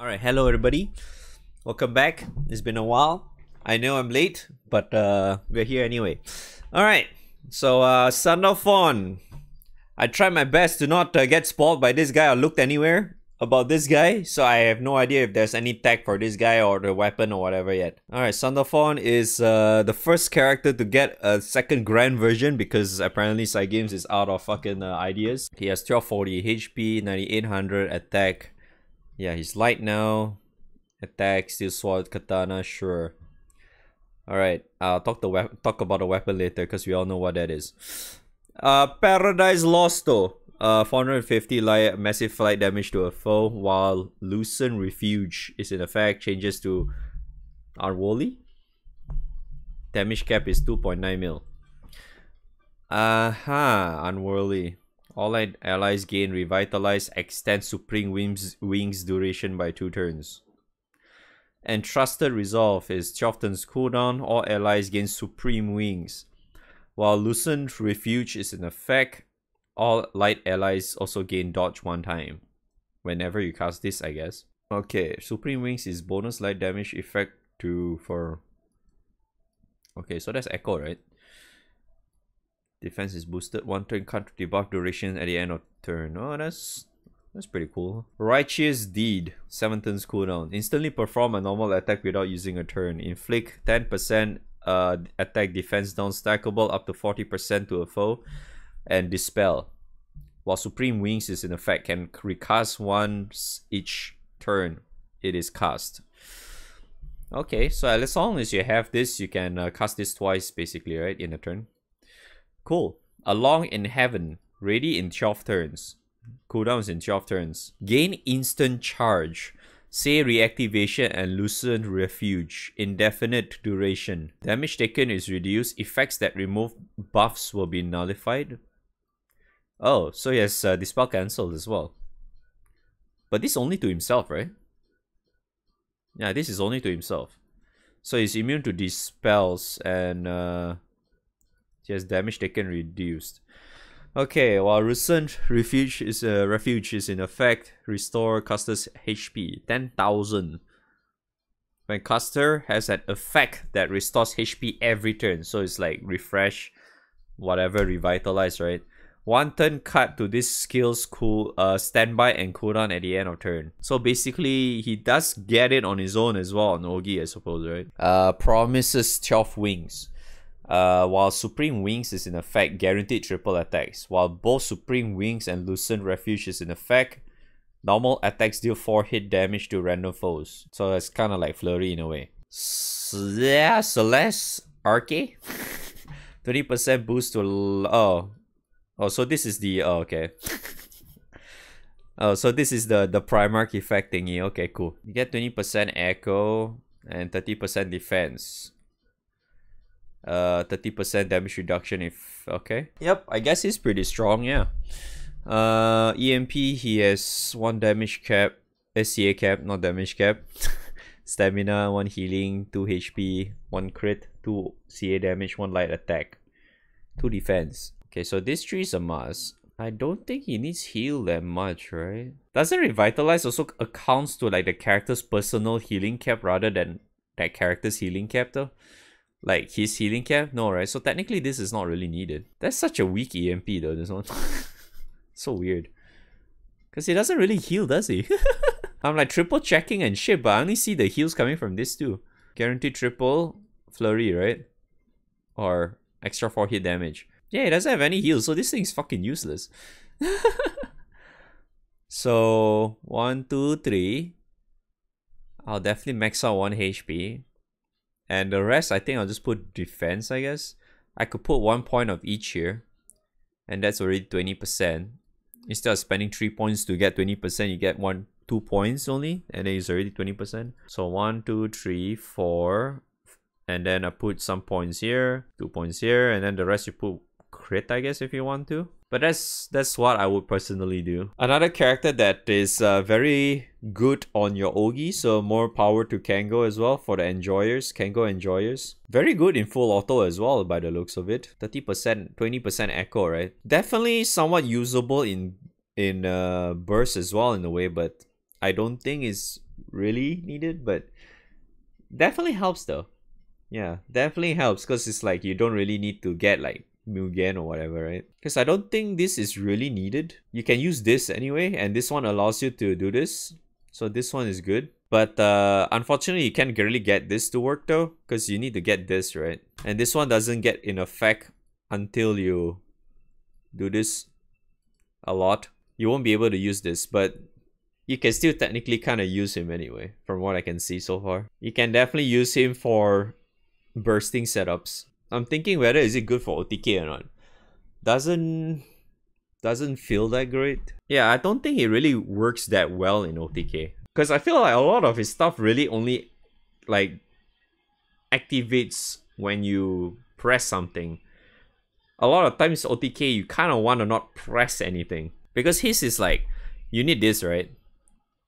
Alright, hello everybody. Welcome back. It's been a while. I know I'm late, but we're here anyway. Alright, so Sandalphon. I tried my best to not get spoiled by this guy or looked anywhere about this guy, so I have no idea if there's any tech for this guy or the weapon or whatever yet. Alright, Sandalphon is the first character to get a second grand version because apparently Cygames is out of fucking ideas. He has 1240 HP, 9800 attack. Yeah, he's light now. Attack, steel sword, katana, sure. Alright, I'll talk about the weapon later because we all know what that is. Paradise Lost though. 450 light, massive flight damage to a foe, while Lucent Refuge is in effect, changes to Unworldly. Damage cap is 2.9 mil. Aha, Unworldly. All allies gain Revitalize Extend Supreme Wings duration by 2 turns. And Trusted Resolve is 12 turns cooldown. All allies gain Supreme Wings. While Lucent Refuge is in effect, all light allies also gain dodge 1 time. Whenever you cast this, I guess. Okay, Supreme Wings is bonus light damage effect for... Okay, so that's Echo, right? Defense is boosted. 1 turn counter debuff duration at the end of turn. Oh, that's pretty cool. Righteous Deed. 7 turns cooldown. Instantly perform a normal attack without using a turn. Inflict 10% attack defense downstackable up to 40% to a foe. And Dispel. While Supreme Wings is in effect, can recast once each turn it is cast. Okay, so as long as you have this, you can cast this twice basically, right? In a turn. Cool. Aloha in Heaven. Ready in 12 turns. Cooldowns in 12 turns. Gain instant charge. Say reactivation and Lucent Refuge. Indefinite duration. Damage taken is reduced. Effects that remove buffs will be nullified. Oh, so he has Dispel cancelled as well. But this only to himself, right? Yeah, this is only to himself. So he's immune to Dispels and... just damage taken reduced. Okay, while Lucent Refuge is in effect, restore caster's HP 10,000. When caster has an effect that restores HP every turn, so it's like refresh, whatever, revitalize, right? 1 turn cut to this skill's standby and cooldown at the end of turn. So basically, he does get it on his own as well on Ogi, I suppose, right? Promises 12 wings. While Supreme Wings is in effect, guaranteed triple attacks. While both Supreme Wings and Lucent Refuge is in effect, normal attacks deal 4 hit damage to random foes. So it's kind of like Flurry in a way. Celeste Arcy, 20% boost to so this is the okay. Oh, so this is the Primarch effect thingy. Okay, cool. You get 20% Echo and 30% defense. 30% damage reduction if okay. Yep, I guess he's pretty strong, yeah. EMP, he has 1 damage cap, SCA cap, not damage cap. Stamina, 1 healing, 2 HP, 1 crit, 2 CA damage, 1 light attack, 2 defense. Okay, so this 3 is a must. I don't think he needs heal that much, right? Doesn't Revitalize also accounts to like the character's personal healing cap rather than that character's healing cap though? Like his healing cap? No, right? So technically this is not really needed. That's such a weak EMP though, this one. So weird. Because he doesn't really heal, does he? I'm like triple checking and shit, but I only see the heals coming from this too. Guaranteed triple flurry, right? Or extra 4 hit damage. Yeah, he doesn't have any heals, so this thing's fucking useless. So, 1, 2, 3. I'll definitely max out 1 HP. And the rest, I think I'll just put defense, I guess. I could put 1 point of each here. And that's already 20%. Instead of spending 3 points to get 20%, you get 2 points only. And then it's already 20%. So 1, 2, 3, 4. And then I put some points here. 2 points here. And then the rest you put crit, I guess, if you want to. But that's what I would personally do. Another character that is very good on your Ogi, so more power to Kango as well for the enjoyers, Kango enjoyers. Very good in full auto as well by the looks of it. 30%, 20% echo, right? Definitely somewhat usable in burst as well in a way, but I don't think it's really needed, but definitely helps though. Yeah, definitely helps, because it's like you don't really need to get like Mugen or whatever, right? Because I don't think this is really needed. You can use this anyway, and this one allows you to do this. So this one is good. But unfortunately, you can't really get this to work though, because you need to get this, right? And this one doesn't get in effect until you do this a lot. You won't be able to use this, but you can still technically kind of use him anyway, from what I can see so far. You can definitely use him for bursting setups. I'm thinking whether is it good for OTK or not. Doesn't feel that great. Yeah, I don't think he really works that well in OTK, because I feel like a lot of his stuff really only like activates when you press something. A lot of times OTK you kind of want to not press anything, because his is like you need this, right?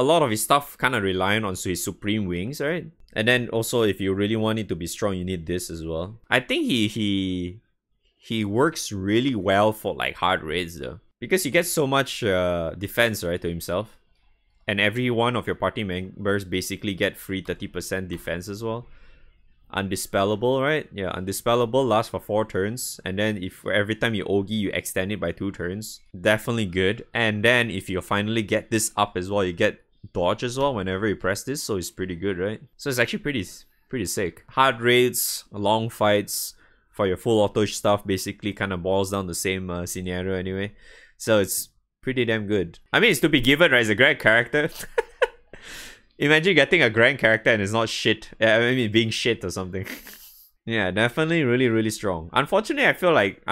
A lot of his stuff kind of reliant on his Supreme Wings, right? And then also if you really want it to be strong, you need this as well. I think he works really well for like hard raids though, because he gets so much defense, right, to himself, and every one of your party members basically get free 30% defense as well. Undispellable, right? Yeah, undispellable lasts for 4 turns, and then if every time you Ogi you extend it by 2 turns. Definitely good. And then if you finally get this up as well, you get dodge as well whenever you press this, so it's pretty good, right? So it's actually pretty sick. Hard raids, long fights for your full auto stuff basically kind of boils down the same scenario anyway, so it's pretty damn good. I mean, it's to be given, right? It's a great character. Imagine getting a grand character and it's not shit. I mean, being shit or something. Yeah, definitely really strong. Unfortunately, I feel like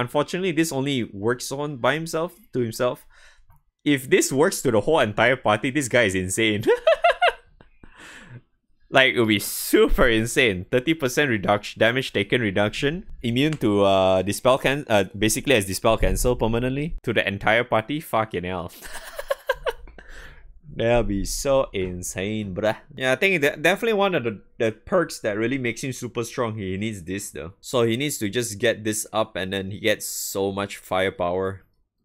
this only works on by himself, to himself. If this works to the whole entire party, this guy is insane. Like, it would be super insane. 30% reduction, damage taken reduction. Immune to dispel cancel, basically as dispel cancel permanently to the entire party. Fucking hell. That'll be so insane, bruh. Yeah, I think that definitely one of the perks that really makes him super strong. He needs this though. So he needs to just get this up, and then he gets so much firepower.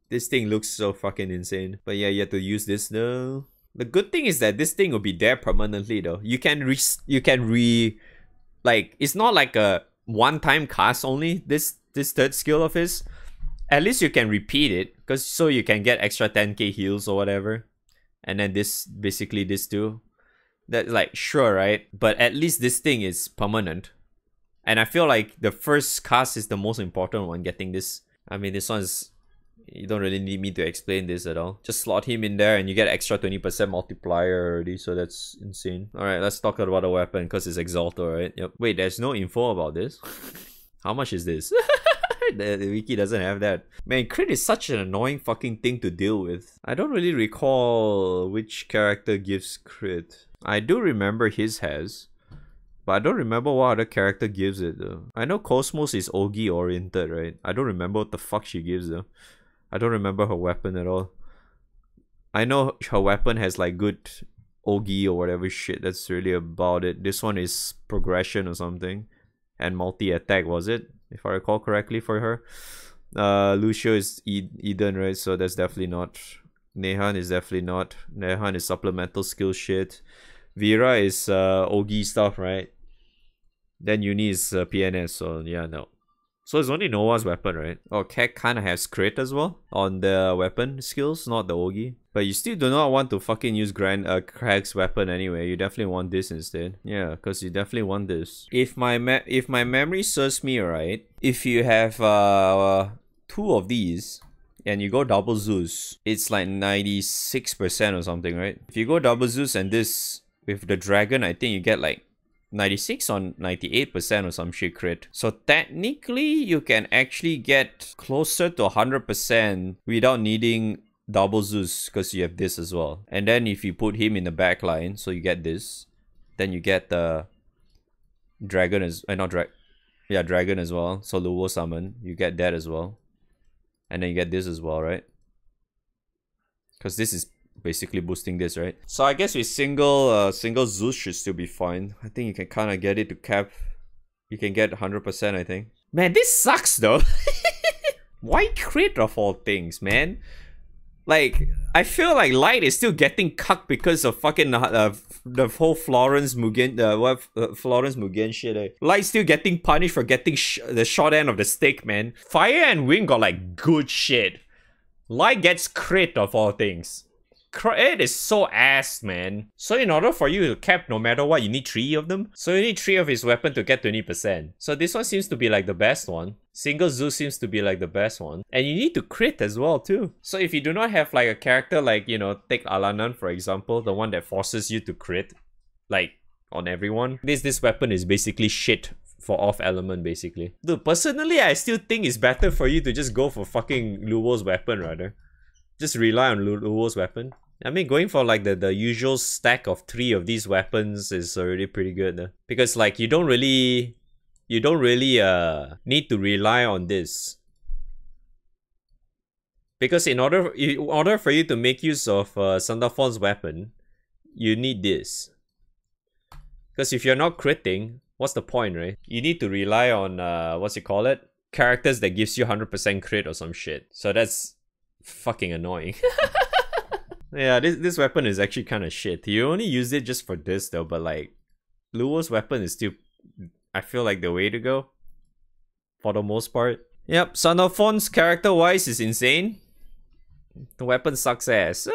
This thing looks so fucking insane. But yeah, you have to use this though. The good thing is that this thing will be there permanently though. You can like, it's not like a one-time cast only, this third skill of his. At least you can repeat it, because so you can get extra 10k heals or whatever. And then this, basically this too. That's like, sure, right? But at least this thing is permanent. And I feel like the first cast is the most important one, getting this. I mean, this one's... You don't really need me to explain this at all. Just slot him in there and you get extra 20% multiplier already, so that's insane. Alright, let's talk about a weapon, because it's Exaltor, right? Yep. Wait, there's no info about this? How much is this? The wiki doesn't have that. Man, crit is such an annoying fucking thing to deal with. I don't really recall which character gives crit. I do remember his has, but I don't remember what other character gives it though. I know Cosmos is Ogi oriented, right? I don't remember what the fuck she gives though. I don't remember her weapon at all. I know her weapon has like good Ogi or whatever shit. That's really about it. This one is progression or something. And multi-attack, was it? If I recall correctly for her. Lucio is Eden, right? So that's definitely not. Nehan is definitely not. Nehan is supplemental skill shit. Vera is Ogi stuff, right? Then Uni is PNS, so yeah, no. So it's only Noah's weapon, right? Oh, Cat kind of has crit as well on the weapon skills, not the Ogi. But you still do not want to fucking use Crag's weapon anyway. You definitely want this instead. Yeah, because you definitely want this. If my memory serves me right, if you have 2 of these and you go double Zeus, it's like 96% or something, right? If you go double Zeus and this with the dragon, I think you get like 96 or 98% or some shit crit. So technically, you can actually get closer to 100% without needing double Zeus, because you have this as well. And then if you put him in the back line, so you get this, then you get the dragon as dragon as well. So Luo summon, you get that as well, and then you get this as well, right? Because this is basically boosting this, right? So I guess with single Zeus should still be fine. I think you can kind of get it to cap. You can get 100%, I think. Man, this sucks though. Why crit of all things, man? Like, I feel like Light is still getting cucked because of fucking the whole Florence Mugen, Florence Mugen shit. Eh? Light's still getting punished for getting the short end of the stick, man. Fire and Wind got like good shit. Light gets crit of all things. Crit is so ass, man. So in order for you to cap no matter what, you need 3 of them. So you need 3 of his weapon to get 20%. So this one seems to be like the best one. Single Zeus seems to be like the best one. And you need to crit as well too. So if you do not have like a character like, you know, take Alanan for example, the one that forces you to crit, like on everyone. This weapon is basically shit for off element basically. Dude, personally I still think it's better for you to just go for fucking Luo's weapon rather. Just rely on Luo's weapon. I mean, going for like the usual stack of 3 of these weapons is already pretty good. Because like you don't really need to rely on this. Because in order for you to make use of Sandalphon's weapon, you need this. Because if you're not critting, what's the point, right? You need to rely on characters that gives you 100% crit or some shit. So that's fucking annoying. Yeah, this weapon is actually kind of shit. You only use it just for this though, but like Luo's weapon is still, I feel like, the way to go for the most part. Yep, Sandalphon's character wise is insane. The weapon sucks ass.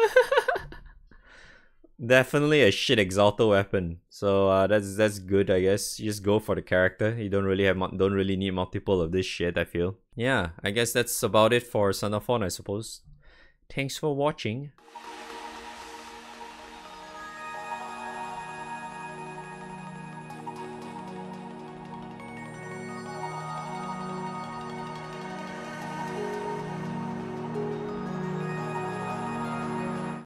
Definitely a shit Exalted weapon. So that's good, I guess. You just go for the character. You don't really need multiple of this shit, I feel. Yeah, I guess that's about it for Sandalphon, I suppose. Thanks for watching.